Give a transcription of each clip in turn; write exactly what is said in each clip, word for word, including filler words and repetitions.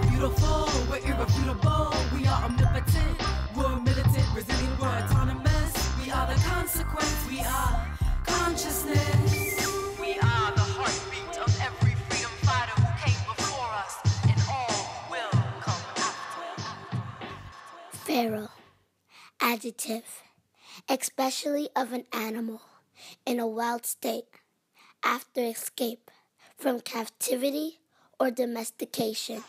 are beautiful, we're irrefutable, we are omnipotent, we're militant, resilient, we're autonomous, we are the consequence, we are consciousness. We are the heartbeat of every freedom fighter who came before us, and all will come after. Feral, adjective, especially of an animal in a wild state, after escape from captivity or domestication.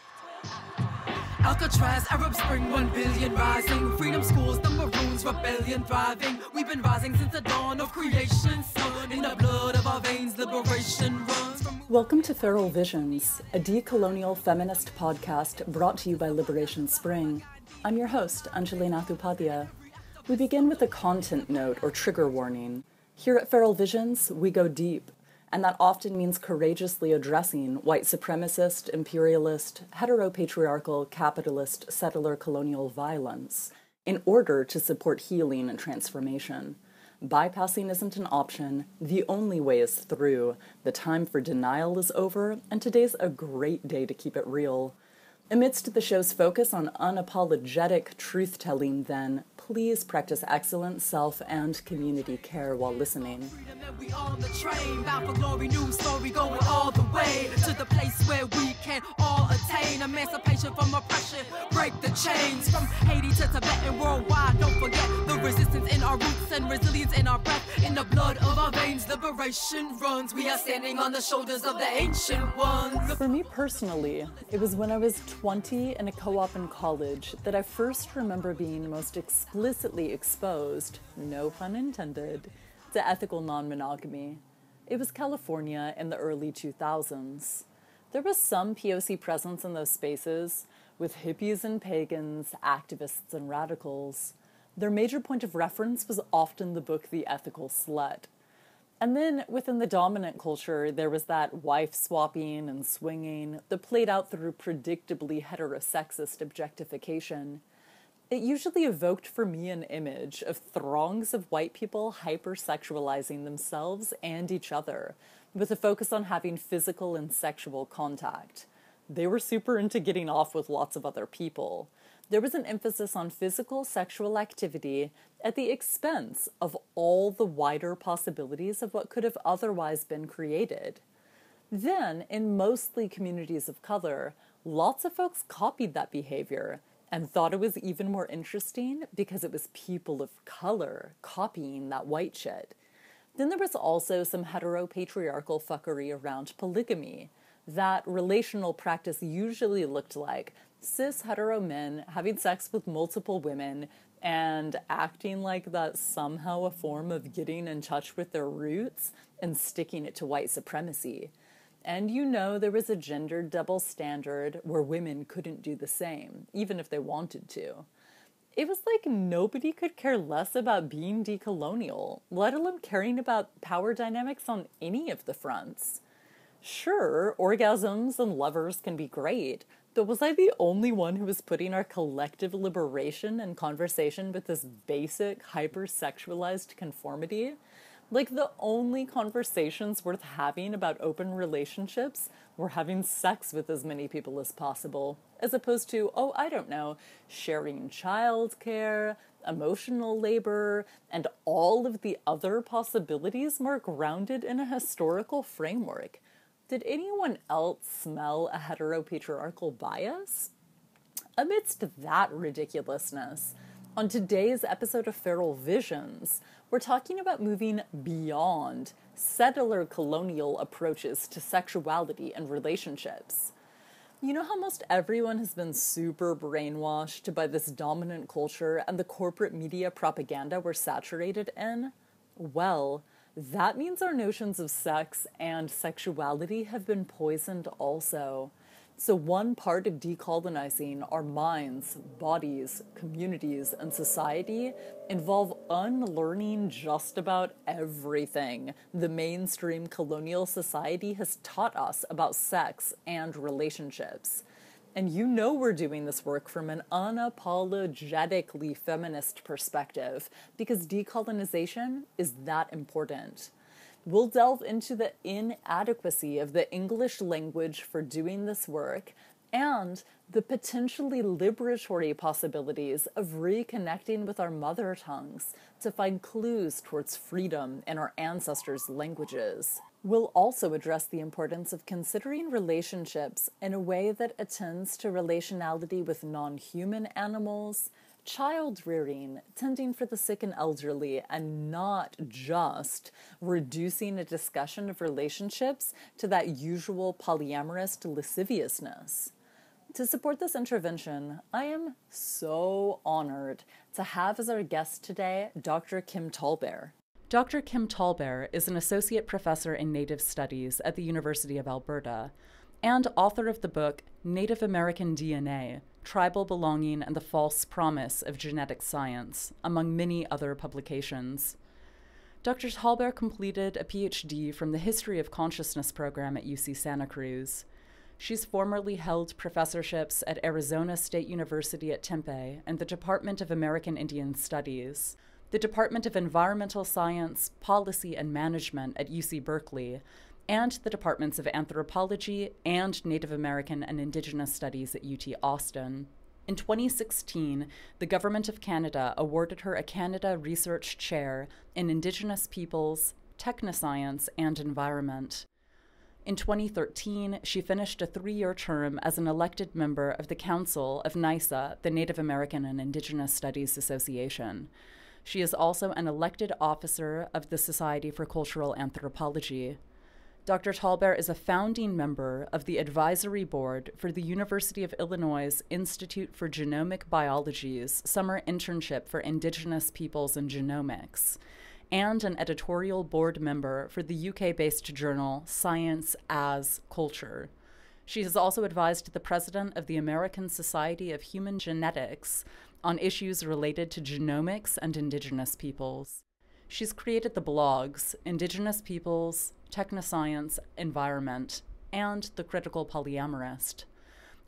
Alcatraz, Arab Spring, one billion rising. Freedom schools, the maroons, rebellion thriving. We've been rising since the dawn of creation. Sun in the blood of our veins, liberation runs from... Welcome to Feral Visions, a decolonial feminist podcast brought to you by Liberation Spring. I'm your host, Angelina Athupadia. We begin with a content note or trigger warning. Here at Feral Visions, we go deep. And that often means courageously addressing white supremacist, imperialist, heteropatriarchal, capitalist, settler colonial violence in order to support healing and transformation. Bypassing isn't an option. The only way is through. The time for denial is over, and today's a great day to keep it real. Amidst the show's focus on unapologetic truth-telling, then, please practice excellent self and community care while listening. For me personally, it was when I was twenty and a co-op in college that I first remember being most explicit Explicitly exposed, no pun intended, to ethical non-monogamy. It was California in the early two thousands. There was some P O C presence in those spaces, with hippies and pagans, activists and radicals. Their major point of reference was often the book The Ethical Slut. And then within the dominant culture, there was that wife-swapping and swinging that played out through predictably heterosexist objectification. It usually evoked for me an image of throngs of white people hypersexualizing themselves and each other, with a focus on having physical and sexual contact. They were super into getting off with lots of other people. There was an emphasis on physical sexual activity at the expense of all the wider possibilities of what could have otherwise been created. Then, in mostly communities of color, lots of folks copied that behavior, and thought it was even more interesting because it was people of color copying that white shit. Then there was also some heteropatriarchal fuckery around polygamy. That relational practice usually looked like cis hetero men having sex with multiple women and acting like that's somehow a form of getting in touch with their roots and sticking it to white supremacy. And you know there was a gendered double standard where women couldn't do the same, even if they wanted to. It was like nobody could care less about being decolonial, let alone caring about power dynamics on any of the fronts. Sure, orgasms and lovers can be great, but was I the only one who was putting our collective liberation in conversation with this basic, hyper-sexualized conformity? Like, the only conversations worth having about open relationships were having sex with as many people as possible, as opposed to, oh, I don't know, sharing childcare, emotional labor, and all of the other possibilities more grounded in a historical framework. Did anyone else smell a heteropatriarchal bias? Amidst that ridiculousness, on today's episode of Feral Visions, we're talking about moving beyond settler colonial approaches to sexuality and relationships. You know how most everyone has been super brainwashed by this dominant culture and the corporate media propaganda we're saturated in? Well, that means our notions of sex and sexuality have been poisoned also. So one part of decolonizing our minds, bodies, communities, and society involve unlearning just about everything the mainstream colonial society has taught us about sex and relationships. And you know we're doing this work from an unapologetically feminist perspective because decolonization is that important. We'll delve into the inadequacy of the English language for doing this work and the potentially liberatory possibilities of reconnecting with our mother tongues to find clues towards freedom in our ancestors' languages. We'll also address the importance of considering relationships in a way that attends to relationality with non-human animals, child rearing, tending for the sick and elderly, and not just reducing a discussion of relationships to that usual polyamorous lasciviousness. To support this intervention, I am so honored to have as our guest today Doctor Kim TallBear. Doctor Kim TallBear is an associate professor in Native Studies at the University of Alberta and author of the book Native American D N A, Tribal Belonging and the False Promise of Genetic Science, among many other publications. Doctor TallBear completed a PhD from the History of Consciousness program at U C Santa Cruz. She's formerly held professorships at Arizona State University at Tempe and the Department of American Indian Studies, the Department of Environmental Science, Policy, and Management at U C Berkeley, and the Departments of Anthropology and Native American and Indigenous Studies at U T Austin. In twenty sixteen, the Government of Canada awarded her a Canada Research Chair in Indigenous Peoples, Technoscience, and Environment. In twenty thirteen, she finished a three-year term as an elected member of the Council of NISA, the Native American and Indigenous Studies Association. She is also an elected officer of the Society for Cultural Anthropology. Doctor TallBear is a founding member of the advisory board for the University of Illinois' Institute for Genomic Biology's Summer Internship for Indigenous Peoples and Genomics, and an editorial board member for the U K-based journal Science as Culture. She has also advised the president of the American Society of Human Genetics on issues related to genomics and Indigenous peoples. She's created the blogs Indigenous Peoples, Technoscience, Environment, and The Critical Polyamorist.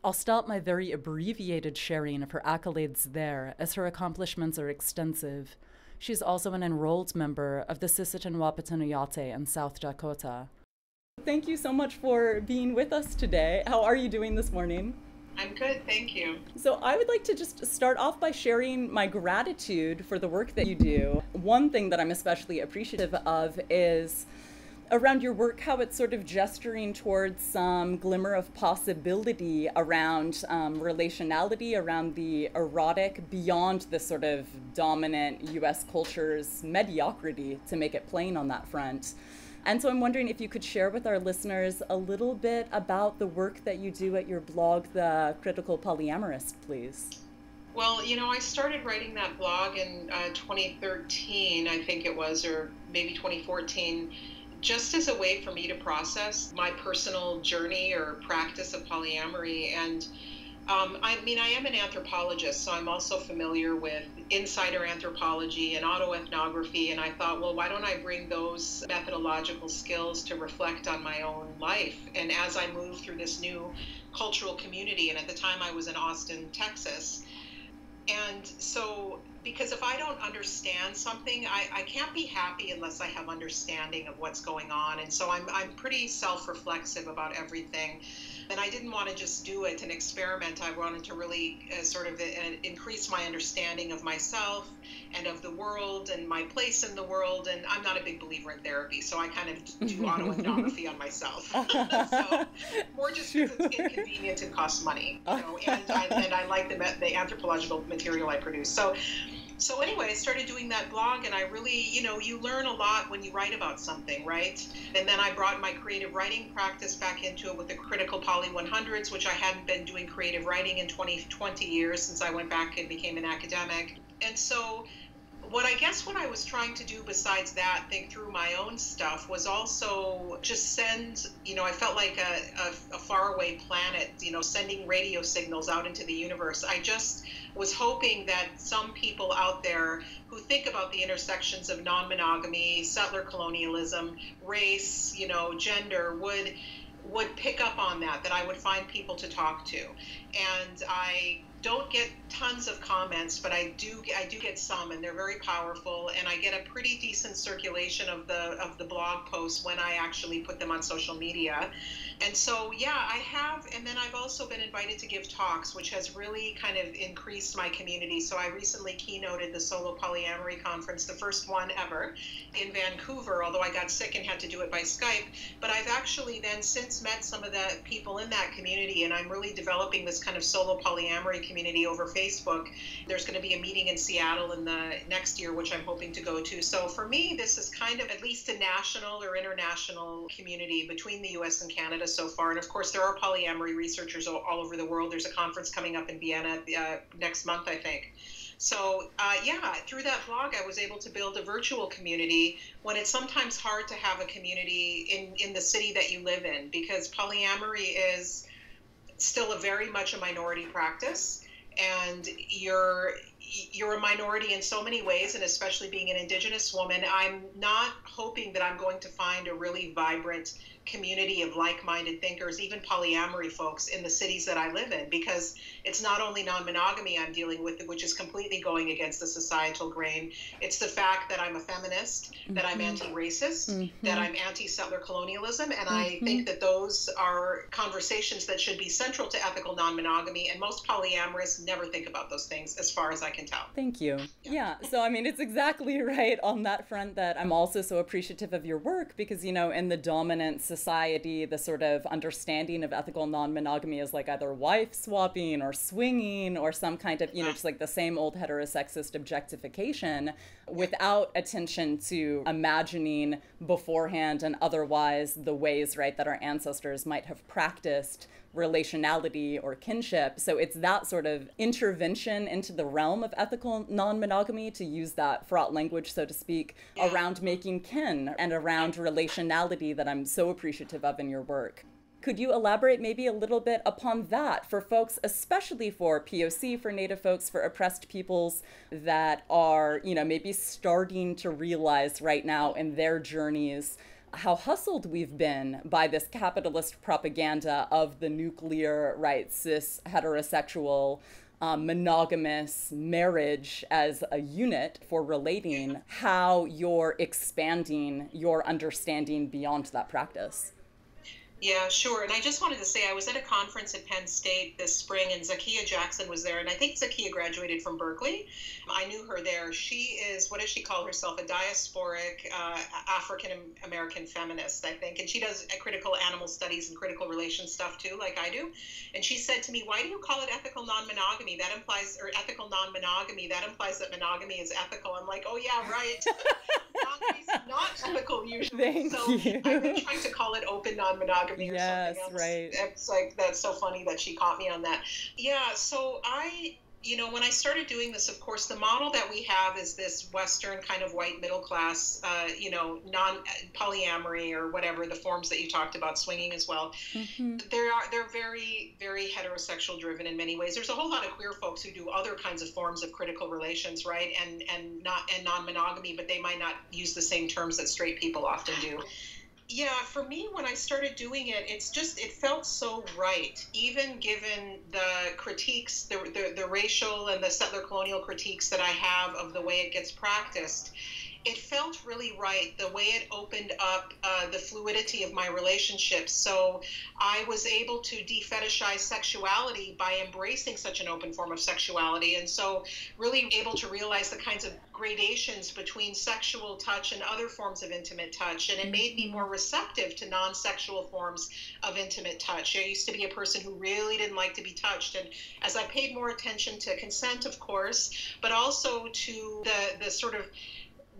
I'll stop my very abbreviated sharing of her accolades there, as her accomplishments are extensive. She's also an enrolled member of the Sisseton Wahpeton Oyate in South Dakota. Thank you so much for being with us today. How are you doing this morning? I'm good, thank you. So I would like to just start off by sharing my gratitude for the work that you do. One thing that I'm especially appreciative of is around your work, how it's sort of gesturing towards some glimmer of possibility around um, relationality, around the erotic, beyond the sort of dominant U S culture's mediocrity, to make it plain on that front. And so I'm wondering if you could share with our listeners a little bit about the work that you do at your blog, The Critical Polyamorist, please. Well, you know, I started writing that blog in uh, twenty thirteen, I think it was, or maybe twenty fourteen, just as a way for me to process my personal journey or practice of polyamory. And um, I mean, I am an anthropologist, so I'm also familiar with insider anthropology and autoethnography. And I thought, well, why don't I bring those methodological skills to reflect on my own life? And as I moved through this new cultural community, and at the time I was in Austin, Texas. And so, because if I don't understand something, I, I can't be happy unless I have understanding of what's going on. And so I'm, I'm pretty self-reflexive about everything. And I didn't want to just do it and experiment. I wanted to really uh, sort of uh, increase my understanding of myself and of the world and my place in the world. And I'm not a big believer in therapy, so I kind of do autoethnography on myself. So, more just sure. because it's inconvenient and costs money. You know? and, I, and I like the, the anthropological material I produce. So. So anyway, I started doing that blog, and I really, you know, you learn a lot when you write about something, right? And then I brought my creative writing practice back into it with the Critical Poly one hundreds, which I hadn't been doing creative writing in twenty, twenty years since I went back and became an academic. And so what I guess what I was trying to do besides that, think through my own stuff, was also just send, you know, I felt like a, a, a faraway planet, you know, sending radio signals out into the universe. I just was hoping that some people out there who think about the intersections of non-monogamy, settler colonialism, race, you know, gender would would pick up on that, that I would find people to talk to. And I don't get tons of comments, but I do I do get some, and they're very powerful, and I get a pretty decent circulation of the of the blog posts when I actually put them on social media. And so, yeah, I have, and then I've also been invited to give talks, which has really kind of increased my community. So I recently keynoted the Solo Polyamory Conference, the first one ever in Vancouver, although I got sick and had to do it by Skype. But I've actually then since met some of the people in that community, and I'm really developing this kind of solo polyamory community over Facebook. There's going to be a meeting in Seattle in the next year, which I'm hoping to go to. So for me, this is kind of at least a national or international community between the U S and Canada so far. And of course, there are polyamory researchers all, all over the world. There's a conference coming up in Vienna uh, next month, I think. So uh, yeah, through that blog, I was able to build a virtual community when it's sometimes hard to have a community in, in the city that you live in, because polyamory is still a very much a minority practice. And you're, you're a minority in so many ways, and especially being an Indigenous woman, I'm not hoping that I'm going to find a really vibrant community of like-minded thinkers, even polyamory folks, in the cities that I live in, because it's not only non-monogamy I'm dealing with, which is completely going against the societal grain. It's the fact that I'm a feminist, mm-hmm. that I'm anti-racist, mm-hmm. that I'm anti-settler colonialism, and mm-hmm. I think that those are conversations that should be central to ethical non-monogamy, and most polyamorous never think about those things, as far as I can tell. Thank you. Yeah. yeah, so I mean, it's exactly right on that front that I'm also so appreciative of your work, because, you know, in the dominant society, the sort of understanding of ethical non-monogamy is like either wife swapping or swinging or some kind of, you know, just like the same old heterosexist objectification without attention to imagining beforehand and otherwise the ways, right, that our ancestors might have practiced relationality or kinship. So it's that sort of intervention into the realm of ethical non-monogamy, to use that fraught language, so to speak, yeah. around making kin and around relationality that I'm so appreciative of in your work. Could you elaborate maybe a little bit upon that for folks, especially for P O C, for Native folks, for oppressed peoples that are, you know, maybe starting to realize right now in their journeys how hustled we've been by this capitalist propaganda of the nuclear, right, cis, heterosexual, um, monogamous marriage as a unit for relating, how you're expanding your understanding beyond that practice. Yeah, sure. And I just wanted to say, I was at a conference at Penn State this spring, and Zakia Jackson was there. And I think Zakia graduated from Berkeley. I knew her there. She is, what does she call herself? A diasporic uh, African-American feminist, I think. And she does uh, critical animal studies and critical relations stuff too, like I do. And she said to me, why do you call it ethical non-monogamy? That implies, or ethical non-monogamy, that implies that monogamy is ethical. I'm like, oh yeah, right. Monogamy's not ethical usually. Thank so you. I've been trying to call it open non-monogamy. Yes, right. It's like, that's so funny that she caught me on that. Yeah, so I, you know, when I started doing this, of course, the model that we have is this Western kind of white middle class, uh, you know, non polyamory or whatever, the forms that you talked about, swinging as well. Mm-hmm. There are, they're very, very heterosexual driven in many ways. There's a whole lot of queer folks who do other kinds of forms of critical relations, right? And, and, not, and non-monogamy, but they might not use the same terms that straight people often do. Yeah, for me, when I started doing it, it's just, it felt so right, even given the critiques, the, the, the racial and the settler colonial critiques that I have of the way it gets practiced. It felt really right, the way it opened up uh, the fluidity of my relationships. So I was able to defetishize sexuality by embracing such an open form of sexuality. And so really able to realize the kinds of gradations between sexual touch and other forms of intimate touch. And it made me more receptive to non-sexual forms of intimate touch. I used to be a person who really didn't like to be touched. And as I paid more attention to consent, of course, but also to the, the sort of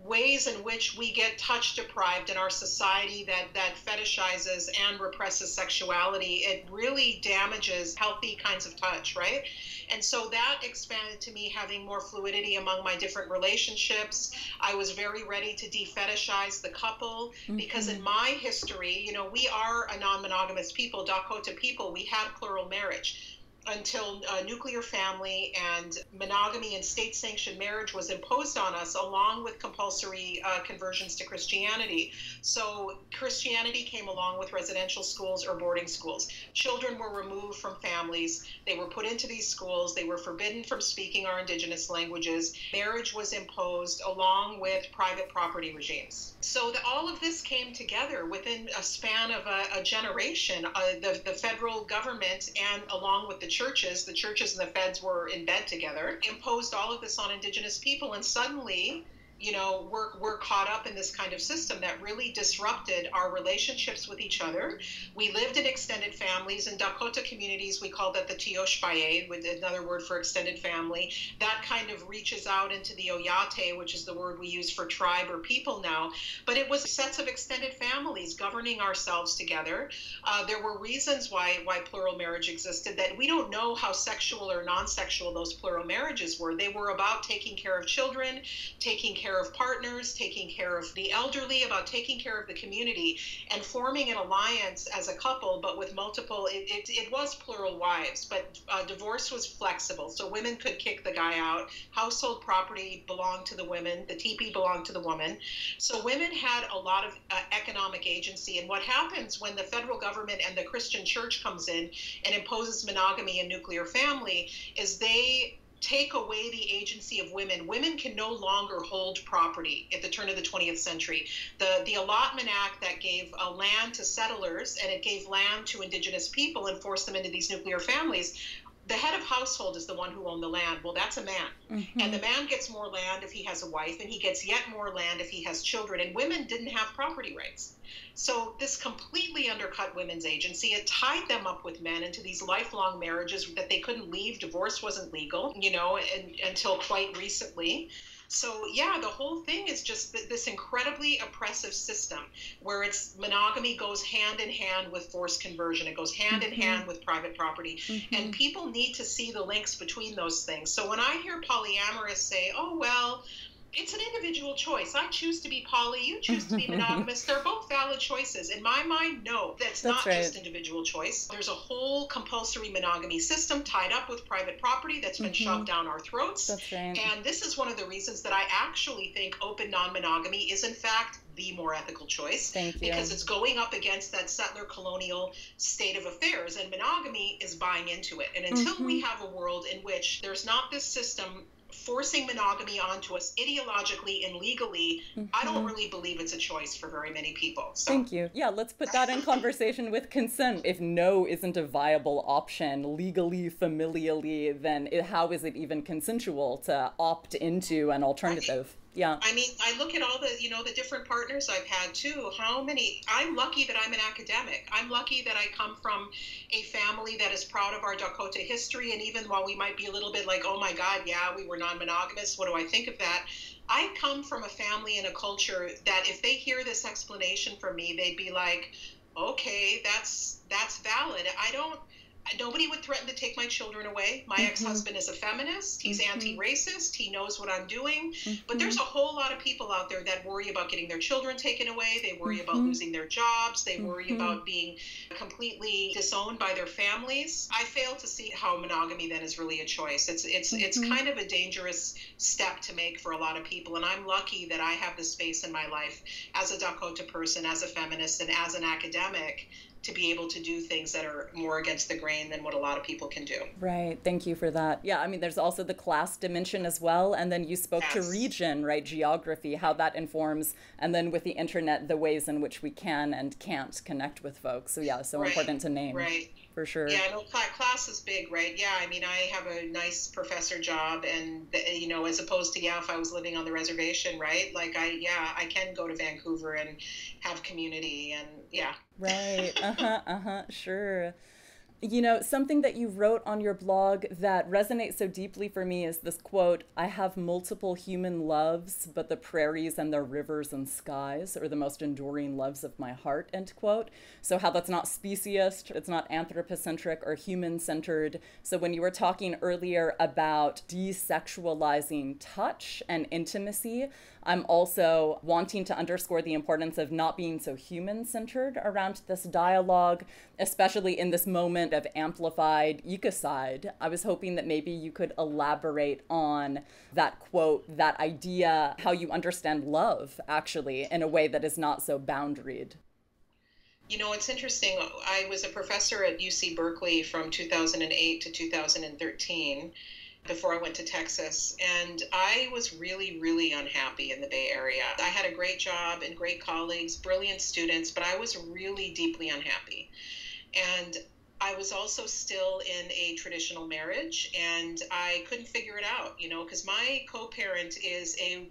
ways in which we get touch deprived in our society that, that fetishizes and represses sexuality, it really damages healthy kinds of touch, right? And so that expanded to me having more fluidity among my different relationships. I was very ready to defetishize the couple mm-hmm. because in my history, you know, we are a non-monogamous people, Dakota people, we had plural marriage. until uh, nuclear family and monogamy and state-sanctioned marriage was imposed on us, along with compulsory uh, conversions to Christianity. So Christianity came along with residential schools or boarding schools. Children were removed from families. They were put into these schools. They were forbidden from speaking our indigenous languages. Marriage was imposed along with private property regimes. So the, all of this came together within a span of a, a generation. Uh, the, the federal government, and along with the churches, the churches and the feds were in bed together, imposed all of this on indigenous people, and suddenly, you know, we're, we're caught up in this kind of system that really disrupted our relationships with each other. We lived in extended families. In Dakota communities, we call that the tiyospaye, with another word for extended family. That kind of reaches out into the oyate, which is the word we use for tribe or people now. But it was sets of extended families governing ourselves together. Uh, there were reasons why, why plural marriage existed that we don't know how sexual or non-sexual those plural marriages were. They were about taking care of children, taking care care of partners, taking care of the elderly, about taking care of the community, and forming an alliance as a couple, but with multiple, it, it, it was plural wives, but uh, divorce was flexible. So women could kick the guy out. Household property belonged to the women. The tipi belonged to the woman. So women had a lot of uh, economic agency. And what happens when the federal government and the Christian church comes in and imposes monogamy and nuclear family is they take away the agency of women. Women can no longer hold property at the turn of the twentieth century. The, the Allotment Act that gave uh, land to settlers, and it gave land to indigenous people and forced them into these nuclear families. The head of household is the one who owned the land. Well, that's a man. Mm-hmm. And the man gets more land if he has a wife, and he gets yet more land if he has children. And women didn't have property rights. So this completely undercut women's agency. It tied them up with men into these lifelong marriages that they couldn't leave. Divorce wasn't legal, you know, and, until quite recently. So yeah, the whole thing is just th this incredibly oppressive system where it's monogamy goes hand in hand with forced conversion. It goes hand mm-hmm. in hand with private property. Mm-hmm. And people need to see the links between those things. So when I hear polyamorous say, oh, well, it's an individual choice. I choose to be poly, you choose to be monogamous. They're both valid choices. In my mind, no, that's, that's not right. Just individual choice. There's a whole compulsory monogamy system tied up with private property that's been mm-hmm. shoved down our throats. That's right. And this is one of the reasons that I actually think open non-monogamy is, in fact, the more ethical choice. Thank you. Because it's going up against that settler colonial state of affairs, and monogamy is buying into it. And until mm-hmm. we have a world in which there's not this system forcing monogamy onto us ideologically and legally, mm-hmm. I don't really believe it's a choice for very many people. So. Thank you. Yeah, let's put that in conversation with consent. If no isn't a viable option legally, familially, then it, how is it even consensual to opt into an alternative? Yeah. I mean, I look at all the, you know, the different partners I've had too. How many, I'm lucky that I'm an academic. I'm lucky that I come from a family that is proud of our Dakota history. And even while we might be a little bit like, oh my God, yeah, we were non-monogamous. What do I think of that? I come from a family and a culture that if they hear this explanation from me, they'd be like, okay, that's, that's valid. I don't, Nobody would threaten to take my children away. My mm-hmm. ex-husband is a feminist. He's mm-hmm. anti-racist. He knows what I'm doing. Mm-hmm. But there's a whole lot of people out there that worry about getting their children taken away. They worry mm-hmm. about losing their jobs. They mm-hmm. worry about being completely disowned by their families. I fail to see how monogamy then is really a choice. It's it's mm-hmm. it's kind of a dangerous step to make for a lot of people. And I'm lucky that I have the space in my life as a Dakota person, as a feminist, and as an academic to be able to do things that are more against the grain than what a lot of people can do. Right, thank you for that. Yeah, I mean, there's also the class dimension as well. And then you spoke yes. to region, right, geography, how that informs, and then with the internet, the ways in which we can and can't connect with folks. So yeah, so right. important to name. Right. For sure. Yeah, no, class is big, right? Yeah, I mean, I have a nice professor job, and you know, as opposed to yeah, if I was living on the reservation, right? Like I, yeah, I can go to Vancouver and have community, and yeah. Right. Uh huh. uh huh. Sure. You know, something that you wrote on your blog that resonates so deeply for me is this quote, "I have multiple human loves, but the prairies and their rivers and skies are the most enduring loves of my heart," end quote. So how that's not speciest, it's not anthropocentric or human-centered. So when you were talking earlier about desexualizing touch and intimacy, I'm also wanting to underscore the importance of not being so human-centered around this dialogue, especially in this moment of amplified ecocide. I was hoping that maybe you could elaborate on that quote, that idea, how you understand love, actually, in a way that is not so boundaried. You know, it's interesting. I was a professor at U C Berkeley from two thousand eight to two thousand thirteen, before I went to Texas, and I was really, really unhappy in the Bay Area. I had a great job and great colleagues, brilliant students, but I was really deeply unhappy. And I was also still in a traditional marriage, and I couldn't figure it out, you know, because my co-parent is a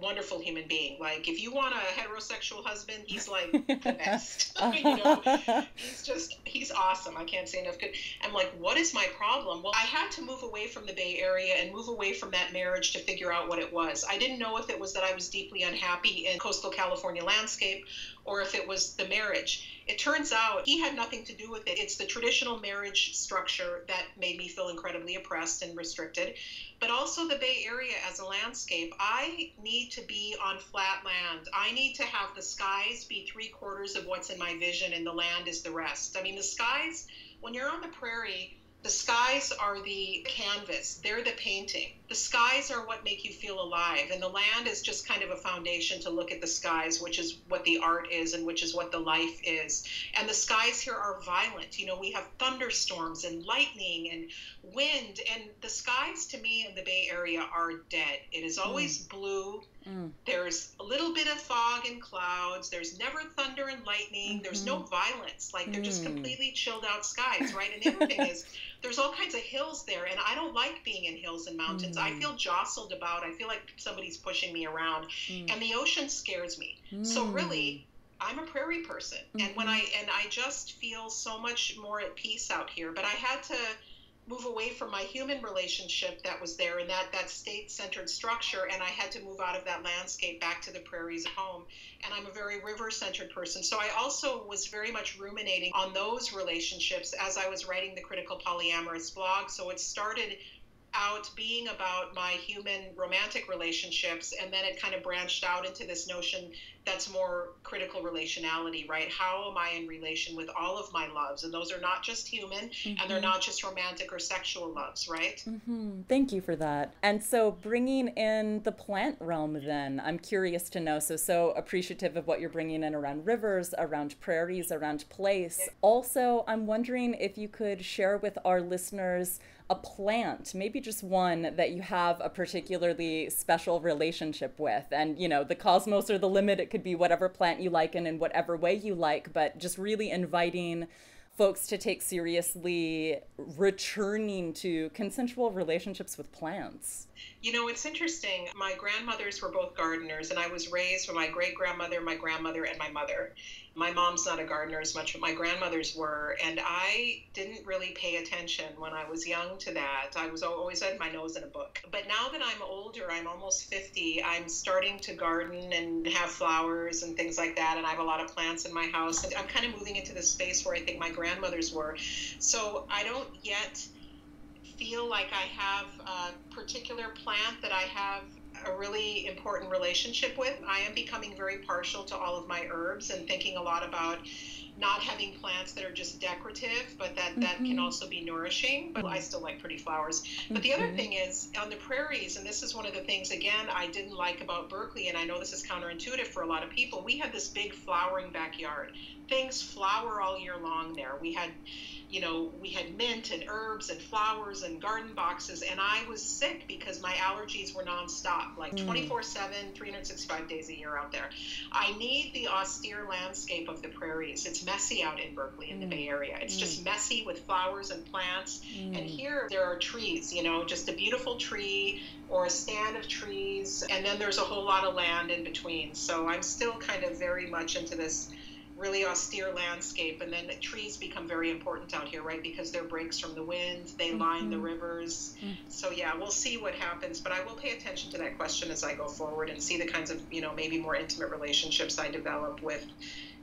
wonderful human being. Like, if you want a heterosexual husband, he's like the best. You know, he's just, he's awesome. I can't say enough good. I'm like, what is my problem? Well, I had to move away from the Bay Area and move away from that marriage to figure out what it was. I didn't know if it was that I was deeply unhappy in coastal California landscape or if it was the marriage. It turns out he had nothing to do with it. It's the traditional marriage structure that made me feel incredibly oppressed and restricted, but also the Bay Area as a landscape. I need to be on flat land. I need to have the skies be three quarters of what's in my vision and the land is the rest. I mean, the skies, when you're on the prairie, the skies are the canvas. They're the painting. The skies are what make you feel alive. And the land is just kind of a foundation to look at the skies, which is what the art is and which is what the life is. And the skies here are violent. You know, we have thunderstorms and lightning and wind. And the skies to me in the Bay Area are dead. It is always mm. blue. Mm. There's a little bit of fog and clouds. There's never thunder and lightning. Mm-hmm. There's no violence. Like, they're mm. just completely chilled out skies, right? And the other thing is, there's all kinds of hills there, and I don't like being in hills and mountains. Mm. I feel jostled about. I feel like somebody's pushing me around, mm. and the ocean scares me. Mm. So really, I'm a prairie person, mm-hmm. and when I and I just feel so much more at peace out here. But I had to move away from my human relationship that was there and that, that state-centered structure, and I had to move out of that landscape back to the prairies at home. And I'm a very river-centered person. So I also was very much ruminating on those relationships as I was writing the Critical Polyamorous blog. So it started out being about my human romantic relationships, and then it kind of branched out into this notion that's more critical relationality, right? How am I in relation with all of my loves? And those are not just human, mm-hmm. and they're not just romantic or sexual loves, right? Mm-hmm. Thank you for that. And so bringing in the plant realm then, I'm curious to know, so so appreciative of what you're bringing in around rivers, around prairies, around place. Yeah. Also, I'm wondering if you could share with our listeners a plant, maybe just one that you have a particularly special relationship with. And, you know, the cosmos or the limit, it could be whatever plant you like and in whatever way you like, but just really inviting folks to take seriously returning to consensual relationships with plants. You know, it's interesting. My grandmothers were both gardeners, and I was raised by my great-grandmother, my grandmother, and my mother. My mom's not a gardener as much, but my grandmothers were, and I didn't really pay attention when I was young to that. I was always had my nose in a book. But now that I'm older, I'm almost fifty, I'm starting to garden and have flowers and things like that, and I have a lot of plants in my house, and I'm kind of moving into the space where I think my grandmothers were. So I don't yet feel like I have a particular plant that I have a really important relationship with. I am becoming very partial to all of my herbs and thinking a lot about not having plants that are just decorative, but that, mm-hmm. that can also be nourishing. But I still like pretty flowers. Mm-hmm. But the other thing is, on the prairies, and this is one of the things, again, I didn't like about Berkeley, and I know this is counterintuitive for a lot of people, we had this big flowering backyard. Things flower all year long there. We had, you know, we had mint and herbs and flowers and garden boxes, and I was sick because my allergies were nonstop, like mm. twenty-four seven, three hundred sixty-five days a year out there. I need the austere landscape of the prairies. It's messy out in Berkeley, in mm. the Bay Area. It's mm. just messy with flowers and plants. Mm. And here there are trees, you know, just a beautiful tree or a stand of trees. And then there's a whole lot of land in between. So I'm still kind of very much into this really austere landscape, and then the trees become very important out here, right? Because they're breaks from the wind, they mm-hmm. line the rivers. Mm-hmm. So yeah, we'll see what happens, but I will pay attention to that question as I go forward and see the kinds of, you know, maybe more intimate relationships I develop with.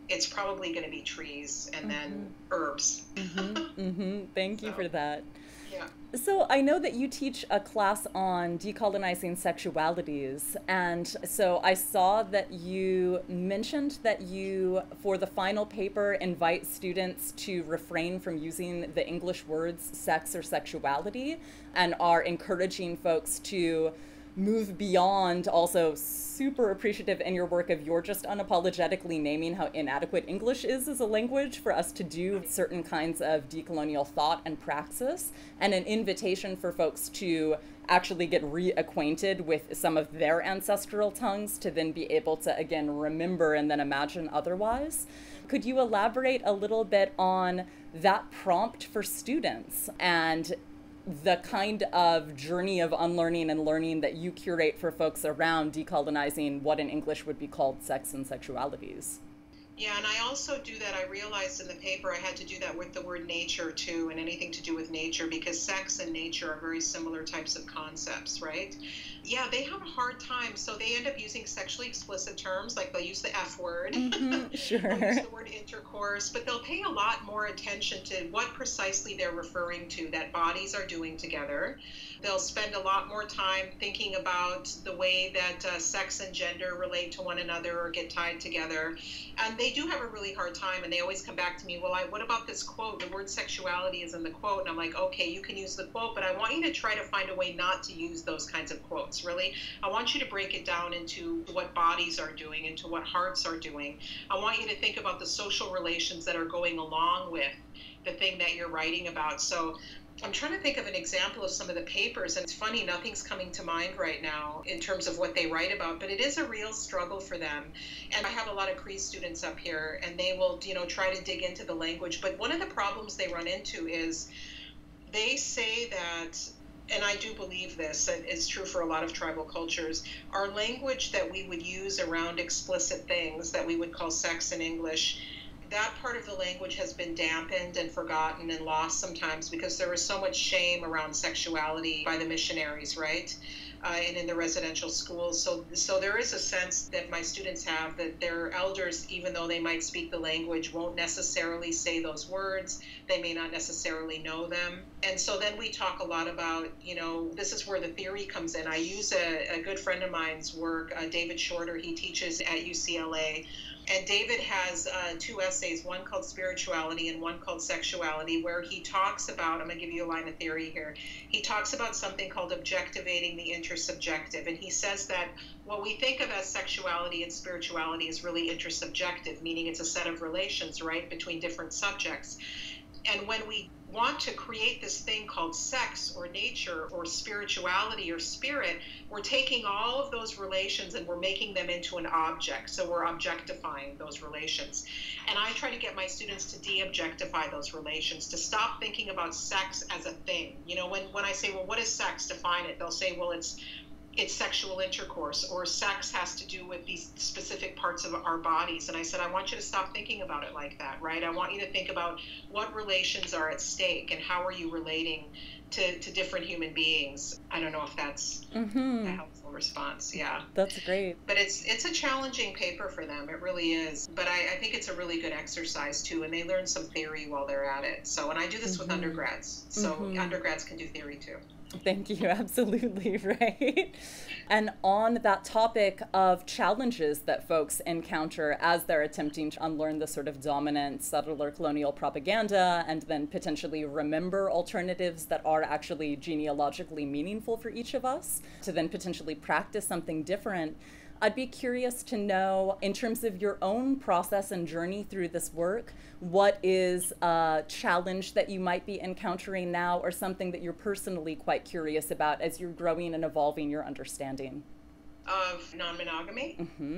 It's probably going to be trees and mm-hmm. then herbs. Mm-hmm. Mm-hmm. Thank so. you for that. Yeah. So I know that you teach a class on decolonizing sexualities, and so I saw that you mentioned that you, for the final paper, invite students to refrain from using the English words sex or sexuality, and are encouraging folks to move beyond. Also super appreciative in your work of your just unapologetically naming how inadequate English is as a language for us to do certain kinds of decolonial thought and praxis, and an invitation for folks to actually get reacquainted with some of their ancestral tongues to then be able to again remember and then imagine otherwise. Could you elaborate a little bit on that prompt for students and the kind of journey of unlearning and learning that you curate for folks around decolonizing what in English would be called sex and sexualities? Yeah, and I also do that. I realized in the paper I had to do that with the word nature too, and anything to do with nature, because sex and nature are very similar types of concepts, right? Yeah, they have a hard time, so they end up using sexually explicit terms, like they'll use the F word, mm-hmm, sure. They'll use the word intercourse, but they'll pay a lot more attention to what precisely they're referring to, that bodies are doing together. They'll spend a lot more time thinking about the way that uh, sex and gender relate to one another or get tied together. And they do have a really hard time, and they always come back to me, well, I, what about this quote? The word sexuality is in the quote. And I'm like, okay, you can use the quote, but I want you to try to find a way not to use those kinds of quotes, really. I want you to break it down into what bodies are doing, into what hearts are doing. I want you to think about the social relations that are going along with the thing that you're writing about. So I'm trying to think of an example of some of the papers, and it's funny, nothing's coming to mind right now in terms of what they write about, but it is a real struggle for them. And I have a lot of Cree students up here, and they will, you know, try to dig into the language. But one of the problems they run into is they say that, and I do believe this, and it's true for a lot of tribal cultures, our language that we would use around explicit things that we would call sex in English, that part of the language has been dampened and forgotten and lost sometimes because there was so much shame around sexuality by the missionaries, right? Uh, and in the residential schools. So, so there is a sense that my students have that their elders, even though they might speak the language, won't necessarily say those words. They may not necessarily know them. And so then we talk a lot about, you know, this is where the theory comes in. I use a, a good friend of mine's work, uh, David Shorter. He teaches at U C L A. And David has uh, two essays, one called Spirituality and one called Sexuality, where he talks about, I'm going to give you a line of theory here, he talks about something called objectivating the intersubjective. And he says that what we think of as sexuality and spirituality is really intersubjective, meaning it's a set of relations, right, between different subjects. And when we want to create this thing called sex or nature or spirituality or spirit, we're taking all of those relations and we're making them into an object. So we're objectifying those relations. And I try to get my students to de-objectify those relations, to stop thinking about sex as a thing. You know, when, when I say, well, what is sex? Define it. They'll say, well, it's it's sexual intercourse, or sex has to do with these specific parts of our bodies. And I said, I want you to stop thinking about it like that, right? I want you to think about what relations are at stake and how are you relating to, to different human beings. I don't know if that's mm-hmm. a helpful response. Yeah, that's great. But it's it's a challenging paper for them. It really is. But I, I think it's a really good exercise too, and they learn some theory while they're at it. So, and I do this mm-hmm. with undergrads. So mm-hmm. undergrads can do theory too. Thank you. Absolutely right. And on that topic of challenges that folks encounter as they're attempting to unlearn the sort of dominant settler colonial propaganda and then potentially remember alternatives that are actually genealogically meaningful for each of us to then potentially practice something different, I'd be curious to know, in terms of your own process and journey through this work, what is a challenge that you might be encountering now, or something that you're personally quite curious about as you're growing and evolving your understanding? Of non-monogamy? Mm-hmm.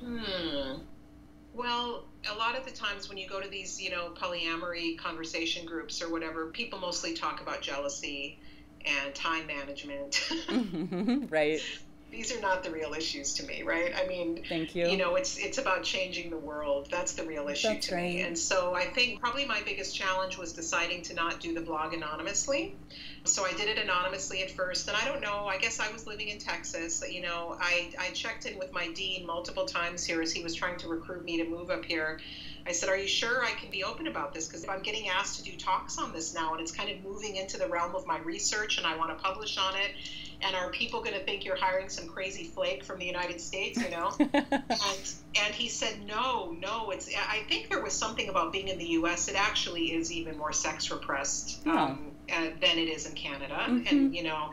Hmm. Well, a lot of the times when you go to these, you know, polyamory conversation groups or whatever, people mostly talk about jealousy and time management. Mm-hmm, right. These are not the real issues to me, right? I mean, thank you. You know, it's it's about changing the world. That's the real issue That's to right. me. And so I think probably my biggest challenge was deciding to not do the blog anonymously. So I did it anonymously at first. And I don't know, I guess I was living in Texas. You know, I, I checked in with my dean multiple times here as he was trying to recruit me to move up here. I said, are you sure I can be open about this? Because I'm getting asked to do talks on this now, and it's kind of moving into the realm of my research, and I want to publish on it. And are people going to think you're hiring some crazy flake from the United States, you know? and, and he said, no, no, it's, I think there was something about being in the U S. It actually is even more sex repressed um, oh. uh, than it is in Canada. Mm-hmm. And, you know,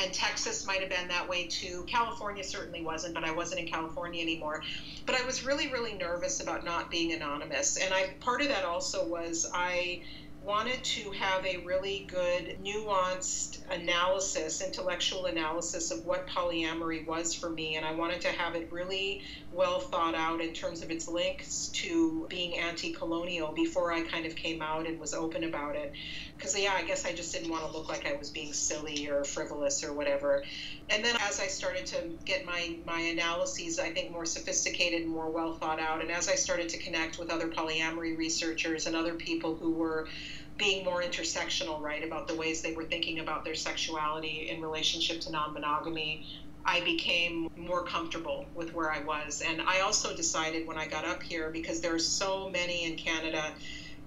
and Texas might have been that way too. California certainly wasn't, but I wasn't in California anymore. But I was really, really nervous about not being anonymous. And I, part of that also was I wanted to have a really good, nuanced analysis, intellectual analysis of what polyamory was for me, and I wanted to have it really well thought out in terms of its links to being anti-colonial before I kind of came out and was open about it. Because, yeah, I guess I just didn't want to look like I was being silly or frivolous or whatever. And then as I started to get my, my analyses, I think, more sophisticated and more well thought out, and as I started to connect with other polyamory researchers and other people who were being more intersectional, right, about the ways they were thinking about their sexuality in relationship to non-monogamy, I became more comfortable with where I was. And I also decided when I got up here, because there are so many in Canada,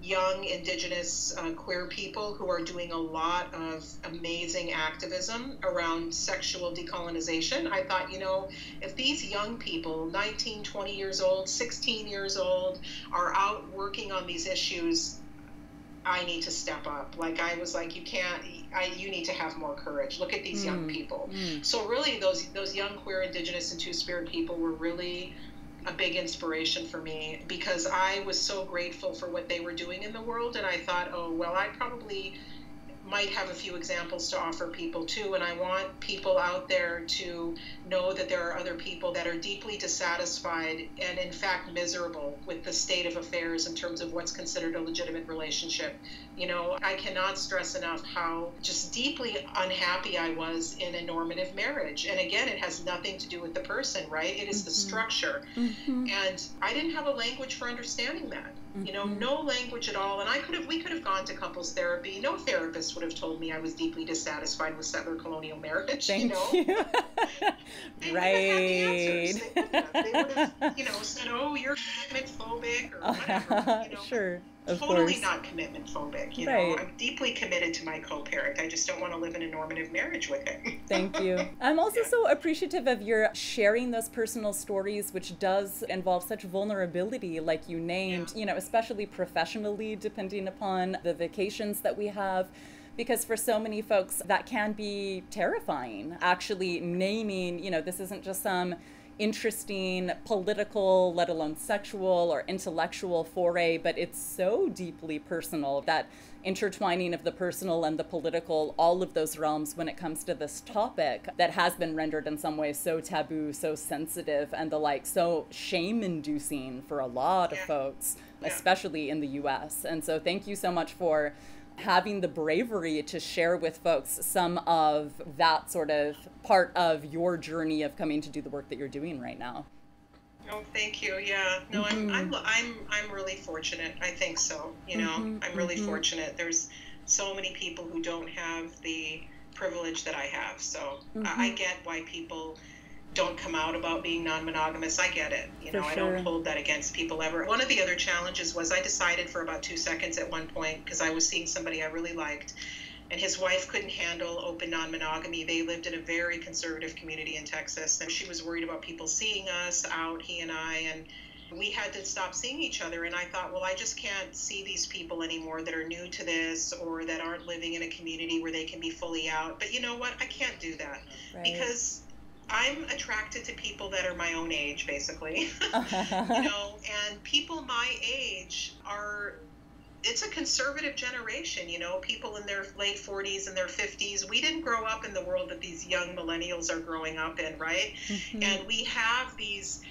young Indigenous uh, queer people who are doing a lot of amazing activism around sexual decolonization. I thought, you know, if these young people, nineteen, twenty years old, sixteen years old, are out working on these issues, I need to step up. Like, I was like, you can't, I, you need to have more courage. Look at these mm. young people. Mm. So really those, those young queer, Indigenous and two-spirit people were really a big inspiration for me, because I was so grateful for what they were doing in the world. And I thought, oh, well, I probably might have a few examples to offer people too. And I want people out there to know that there are other people that are deeply dissatisfied and in fact miserable with the state of affairs in terms of what's considered a legitimate relationship. You know, I cannot stress enough how just deeply unhappy I was in a normative marriage. And again, it has nothing to do with the person, right? It is mm-hmm. the structure. Mm-hmm. And I didn't have a language for understanding that. You know, no language at all. And I could have, we could have gone to couples therapy. No therapist would have told me I was deeply dissatisfied with settler colonial marriage. Thank you know, you. They right. would have had the answers. They would have, they would have, you know, said, "Oh, you're commitment phobic," or whatever. You know, sure. Of totally course. Not commitment phobic. You right. know, I'm deeply committed to my co-parent. I just don't want to live in a normative marriage with him. Thank you. I'm also yeah. so appreciative of your sharing those personal stories, which does involve such vulnerability, like you named, yeah. you know, especially professionally, depending upon the vacations that we have. Because for so many folks, that can be terrifying, actually naming, you know, this isn't just some interesting political, let alone sexual or intellectual foray, but it's so deeply personal, that intertwining of the personal and the political, all of those realms when it comes to this topic that has been rendered in some ways so taboo, so sensitive, and the like, so shame-inducing for a lot of yeah. folks, yeah. especially in the U S. And so thank you so much for having the bravery to share with folks some of that sort of part of your journey of coming to do the work that you're doing right now. Oh, thank you. Yeah. No, mm-hmm. I'm, I'm, I'm, I'm really fortunate. I think so. You know, mm-hmm. I'm really mm-hmm. fortunate. There's so many people who don't have the privilege that I have. So mm-hmm. I, I get why people don't come out about being non-monogamous. I get it. You know, sure. I don't hold that against people ever. One of the other challenges was I decided for about two seconds at one point, because I was seeing somebody I really liked, and his wife couldn't handle open non-monogamy. They lived in a very conservative community in Texas, and she was worried about people seeing us out, he and I, and we had to stop seeing each other. And I thought, well, I just can't see these people anymore that are new to this or that aren't living in a community where they can be fully out. But you know what? I can't do that right. because I'm attracted to people that are my own age, basically, you know, and people my age are, it's a conservative generation, you know, people in their late forties and their fifties. We didn't grow up in the world that these young millennials are growing up in, right? Mm-hmm. And we have these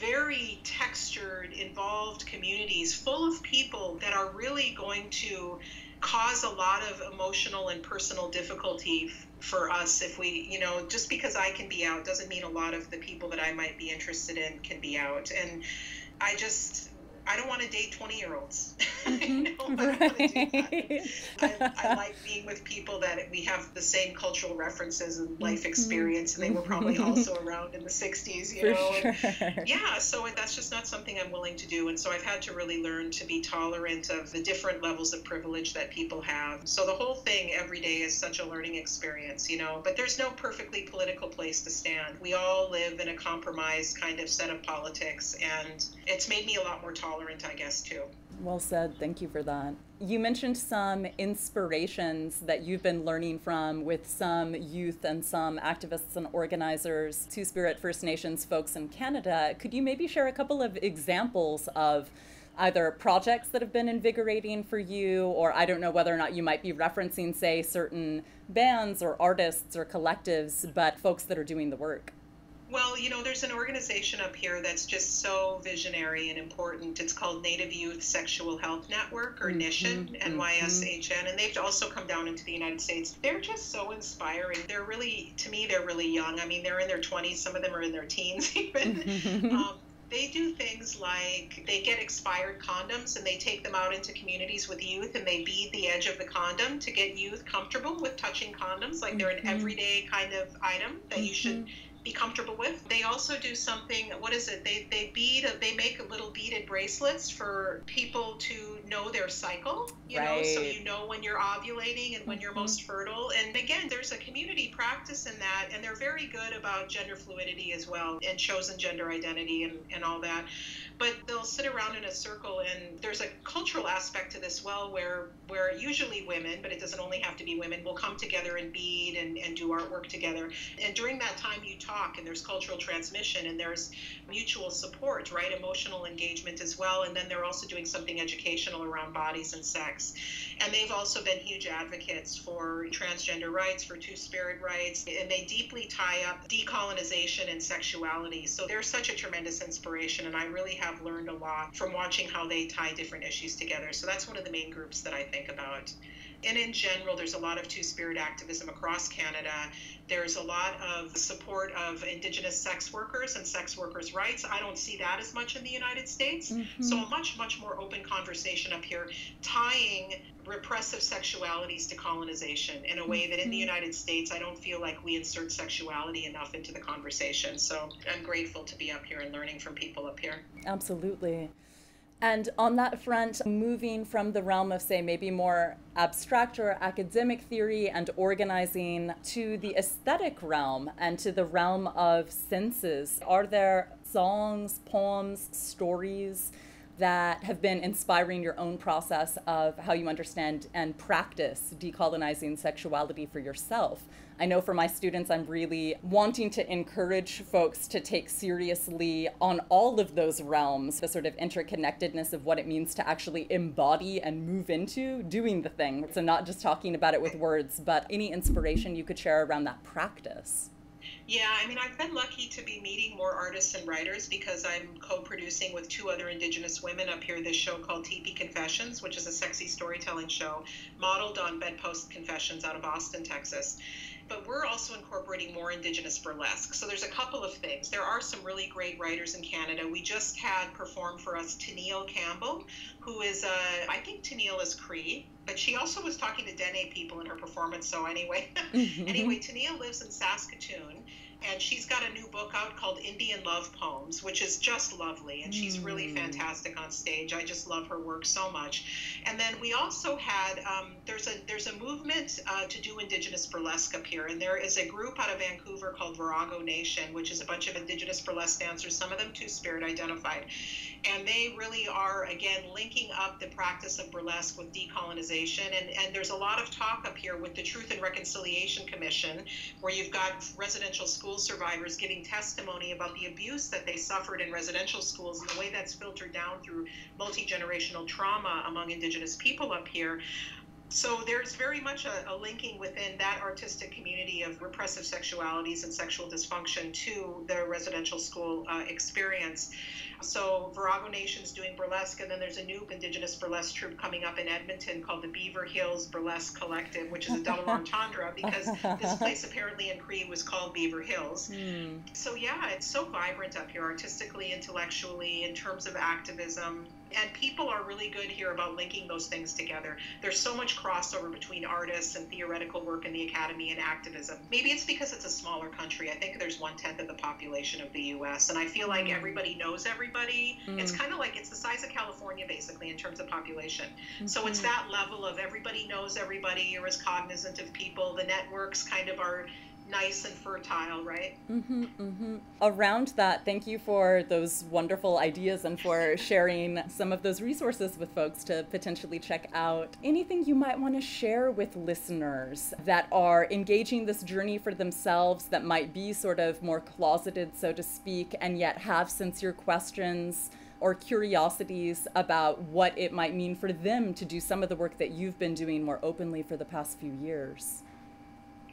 very textured, involved communities full of people that are really going to cause a lot of emotional and personal difficulty for us if we, you know, just because I can be out doesn't mean a lot of the people that I might be interested in can be out. And I just, I don't want to date twenty year olds. Mm-hmm. You know, right. I don't want to do that. I, I like being with people that we have the same cultural references and life experience, and they were probably also around in the sixties, you For know. Sure. And yeah, so that's just not something I'm willing to do. And so I've had to really learn to be tolerant of the different levels of privilege that people have. So the whole thing every day is such a learning experience, you know, but there's no perfectly political place to stand. We all live in a compromised kind of set of politics, and it's made me a lot more tolerant, I guess, too. Well said. Thank you for that. You mentioned some inspirations that you've been learning from with some youth and some activists and organizers, Two-Spirit First Nations folks in Canada. Could you maybe share a couple of examples of either projects that have been invigorating for you, or I don't know whether or not you might be referencing, say, certain bands or artists or collectives, but folks that are doing the work? Well, you know, there's an organization up here that's just so visionary and important. It's called Native Youth Sexual Health Network, or N I S H N, N Y S H N, and they've also come down into the United States. They're just so inspiring. They're really, to me, they're really young. I mean, they're in their twenties. Some of them are in their teens even. um, They do things like they get expired condoms and they take them out into communities with youth, and they bead the edge of the condom to get youth comfortable with touching condoms. Like, they're an everyday kind of item that you should be comfortable with. They also do something, what is it? They they bead, they make little beaded bracelets for people to know their cycle, you right. know, so you know when you're ovulating and when you're most fertile. And again, there's a community practice in that, and they're very good about gender fluidity as well, and chosen gender identity and, and all that. But they'll sit around in a circle, and there's a cultural aspect to this well where where usually women, but it doesn't only have to be women, will come together and bead and, and do artwork together. And during that time you talk, and there's cultural transmission, and there's mutual support, right? Emotional engagement as well. And then they're also doing something educational around bodies and sex. And they've also been huge advocates for transgender rights, for two-spirit rights, and they deeply tie up decolonization and sexuality. So they're such a tremendous inspiration, and I really have I've learned a lot from watching how they tie different issues together. So that's one of the main groups that I think about. And in general, there's a lot of two-spirit activism across Canada. There's a lot of support of Indigenous sex workers and sex workers' rights. I don't see that as much in the United States. Mm-hmm. So a much, much more open conversation up here, tying repressive sexualities to colonization in a way that in the United States, I don't feel like we insert sexuality enough into the conversation. So I'm grateful to be up here and learning from people up here. Absolutely. And on that front, moving from the realm of, say, maybe more abstract or academic theory and organizing to the aesthetic realm and to the realm of senses, are there songs, poems, stories that have been inspiring your own process of how you understand and practice decolonizing sexuality for yourself? I know for my students, I'm really wanting to encourage folks to take seriously on all of those realms, the sort of interconnectedness of what it means to actually embody and move into doing the thing. So not just talking about it with words, but any inspiration you could share around that practice. Yeah, I mean, I've been lucky to be meeting more artists and writers because I'm co-producing with two other Indigenous women up here this show called Tipi Confessions, which is a sexy storytelling show modeled on Bedpost Confessions out of Austin, Texas. But we're also incorporating more Indigenous burlesque. So there's a couple of things. There are some really great writers in Canada. We just had perform for us Tenille Campbell, who is, uh, I think Tenille is Cree, but she also was talking to Dene people in her performance. So anyway, mm-hmm. anyway, Tenille lives in Saskatoon, and she's got a new book out called Indian Love Poems, which is just lovely, and she's really fantastic on stage. I just love her work so much. And then we also had, um, there's a there's a movement uh, to do Indigenous burlesque up here, and there is a group out of Vancouver called Virago Nation, which is a bunch of Indigenous burlesque dancers, some of them two-spirit identified. And they really are, again, linking up the practice of burlesque with decolonization. And, and there's a lot of talk up here with the Truth and Reconciliation Commission, where you've got residential schools survivors giving testimony about the abuse that they suffered in residential schools and the way that's filtered down through multi-generational trauma among Indigenous people up here. So there's very much a, a linking within that artistic community of repressive sexualities and sexual dysfunction to the residential school uh, experience. So Virago Nation's doing burlesque, and then there's a new Indigenous burlesque troupe coming up in Edmonton called the Beaver Hills Burlesque Collective, which is a double entendre because this place apparently in Cree was called Beaver Hills. Mm. So yeah, it's so vibrant up here artistically, intellectually, in terms of activism. and people are really good here about linking those things together. There's so much crossover between artists and theoretical work in the academy and activism. Maybe it's because it's a smaller country. I think there's one-tenth of the population of the U S, and I feel like everybody knows everybody. Mm. It's kind of like it's the size of California, basically, in terms of population. Mm-hmm. So it's that level of everybody knows everybody. You're as cognizant of people. The networks kind of are nice and fertile, right? Mm-hmm, mm-hmm. Around that, thank you for those wonderful ideas and for sharing some of those resources with folks to potentially check out. Anything you might want to share with listeners that are engaging this journey for themselves, that might be sort of more closeted, so to speak, and yet have sincere questions or curiosities about what it might mean for them to do some of the work that you've been doing more openly for the past few years?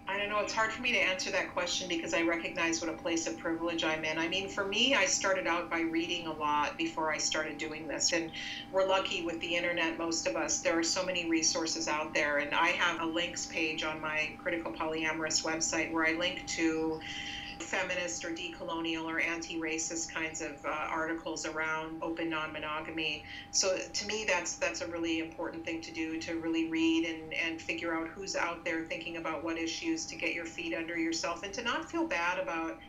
I don't know, it's hard for me to answer that question because I recognize what a place of privilege I'm in. I mean, for me, I started out by reading a lot before I started doing this. And we're lucky with the internet, most of us, there are so many resources out there. And I have a links page on my Critical Polyamorous website where I link to feminist or decolonial or anti-racist kinds of uh, articles around open non-monogamy. So to me, that's that's a really important thing to do, to really read and, and figure out who's out there thinking about what issues, to get your feet under yourself and to not feel bad about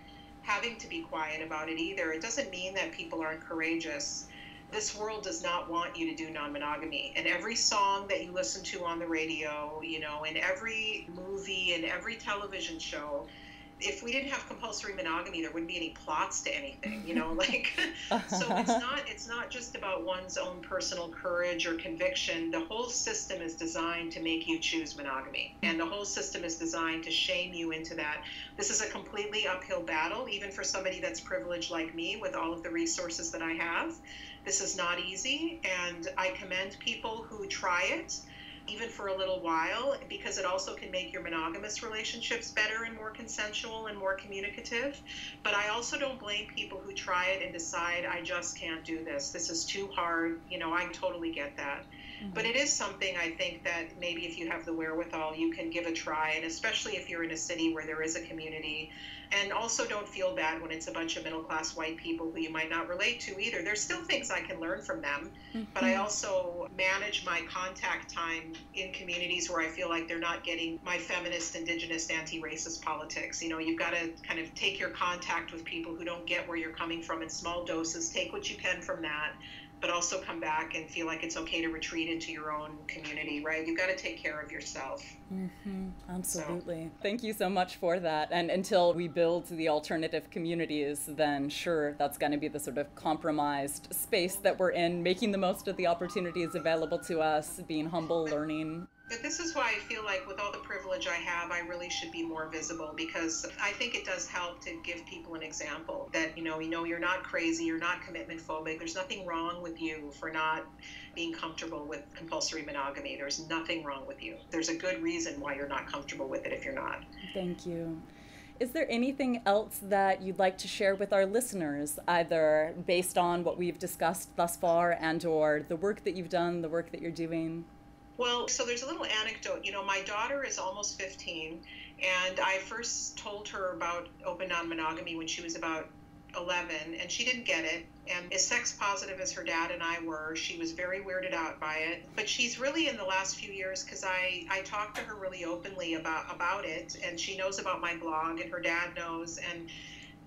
having to be quiet about it either. It doesn't mean that people aren't courageous. This world does not want you to do non-monogamy. And every song that you listen to on the radio, you know, in every movie and every television show, if we didn't have compulsory monogamy, there wouldn't be any plots to anything, you know, like, so it's not, it's not just about one's own personal courage or conviction. The whole system is designed to make you choose monogamy, and the whole system is designed to shame you into that. This is a completely uphill battle, even for somebody that's privileged like me with all of the resources that I have. This is not easy, and I commend people who try it, even for a little while, because it also can make your monogamous relationships better and more consensual and more communicative. But I also don't blame people who try it and decide, I just can't do this. This is too hard. You know, I totally get that. Mm-hmm. But it is something I think that maybe if you have the wherewithal, you can give a try. And especially if you're in a city where there is a community. And also don't feel bad when it's a bunch of middle-class white people who you might not relate to either. There's still things I can learn from them, mm-hmm. but I also manage my contact time in communities where I feel like they're not getting my feminist, indigenous, anti-racist politics. You know, you've got to kind of take your contact with people who don't get where you're coming from in small doses, take what you can from that, but also come back and feel like it's okay to retreat into your own community, right? You've got to take care of yourself. Mm-hmm. Absolutely. So. Thank you so much for that. And until we build the alternative communities, then sure, that's going to be the sort of compromised space that we're in, making the most of the opportunities available to us, being humble, learning. But this is why I feel like with all the privilege I have, I really should be more visible, because I think it does help to give people an example that, you know, you know, you're not crazy, you're not commitment phobic. There's nothing wrong with you for not being comfortable with compulsory monogamy. There's nothing wrong with you. There's a good reason why you're not comfortable with it if you're not. Thank you. Is there anything else that you'd like to share with our listeners, either based on what we've discussed thus far and or the work that you've done, the work that you're doing? Well, so there's a little anecdote. You know, my daughter is almost fifteen, and I first told her about open non-monogamy when she was about eleven, and she didn't get it. And as sex positive as her dad and I were, she was very weirded out by it. But she's really, in the last few years, because I, I talked to her really openly about, about it, and she knows about my blog, and her dad knows, and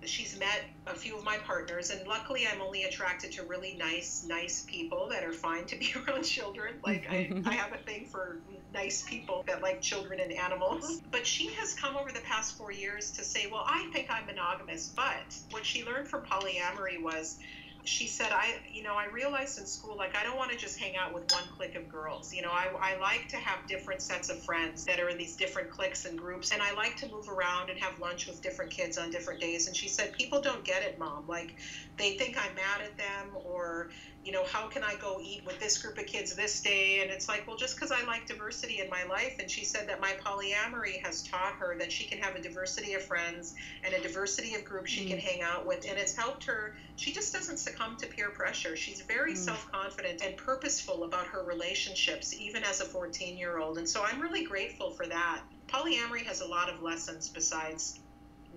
she's met a few of my partners, and luckily I'm only attracted to really nice, nice people that are fine to be around children. Like I, I have a thing for nice people that like children and animals. But she has come over the past four years to say, well, I think I'm monogamous. But what she learned from polyamory was, she said, I, you know, I realized in school, like, I don't want to just hang out with one clique of girls. You know, I, I like to have different sets of friends that are in these different cliques and groups. And I like to move around and have lunch with different kids on different days. And she said, people don't get it, Mom. Like, they think I'm mad at them, or, you know, how can I go eat with this group of kids this day? And it's like, well, just because I like diversity in my life. And she said that my polyamory has taught her that she can have a diversity of friends and a diversity of groups she mm. can hang out with. And it's helped her. She just doesn't succumb to peer pressure. She's very mm. self-confident and purposeful about her relationships, even as a fourteen-year-old. And so I'm really grateful for that. Polyamory has a lot of lessons besides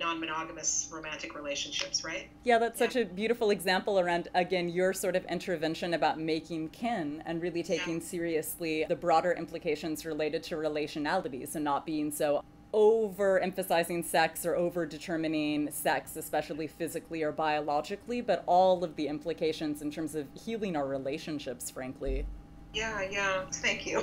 non-monogamous romantic relationships, right? Yeah, that's yeah. such a beautiful example around, again, your sort of intervention about making kin and really taking yeah. seriously the broader implications related to relationality. So not being so over-emphasizing sex or over-determining sex, especially physically or biologically, but all of the implications in terms of healing our relationships, frankly. Yeah, yeah. Thank you.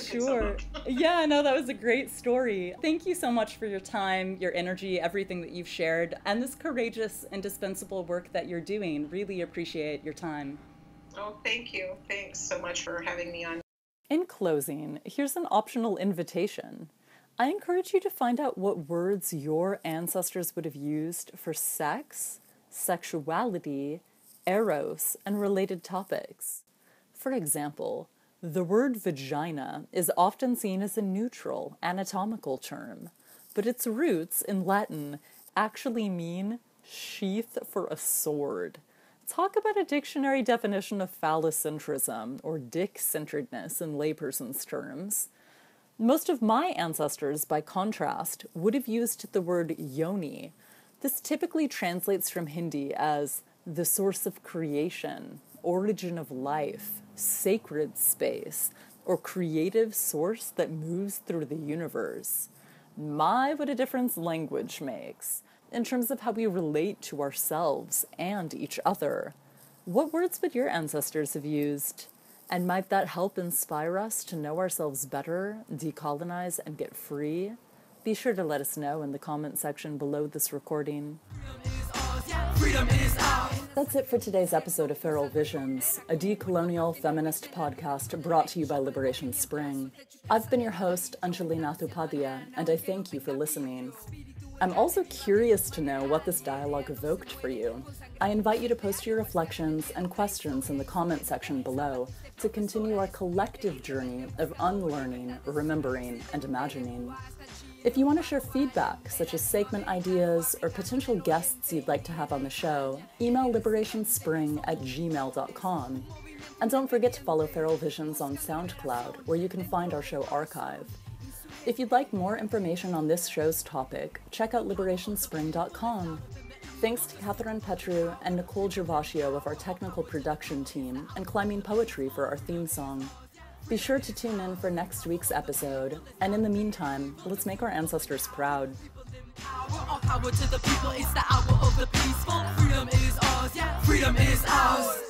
Sure. Yeah, no, that was a great story. Thank you so much for your time, your energy, everything that you've shared, and this courageous, indispensable work that you're doing. Really appreciate your time. Oh, thank you. Thanks so much for having me on. In closing, here's an optional invitation. I encourage you to find out what words your ancestors would have used for sex, sexuality, eros, and related topics. For example, the word vagina is often seen as a neutral, anatomical term, but its roots in Latin actually mean sheath for a sword. Talk about a dictionary definition of phallocentrism, or dick-centeredness in layperson's terms. Most of my ancestors, by contrast, would have used the word yoni. This typically translates from Hindi as the source of creation, origin of life, sacred space, or creative source that moves through the universe. My, what a difference language makes in terms of how we relate to ourselves and each other. What words would your ancestors have used? And might that help inspire us to know ourselves better, decolonize, and get free? Be sure to let us know in the comment section below this recording. Freedom is ours. That's it for today's episode of Feral Visions, a decolonial feminist podcast brought to you by Liberation Spring. I've been your host, Angelina Athupadia, and I thank you for listening. I'm also curious to know what this dialogue evoked for you. I invite you to post your reflections and questions in the comment section below to continue our collective journey of unlearning, remembering, and imagining. If you want to share feedback, such as segment ideas or potential guests you'd like to have on the show, email liberationspring at gmail dot com. And don't forget to follow Feral Visions on SoundCloud, where you can find our show archive. If you'd like more information on this show's topic, check out liberation spring dot com. Thanks to Catherine Petru and Nicole Gervasio of our technical production team, and Climbing Poetry for our theme song. Be sure to tune in for next week's episode, and in the meantime, let's make our ancestors proud. Power to the people, it's the hour of the peaceful. Freedom is ours, yeah. Freedom is ours.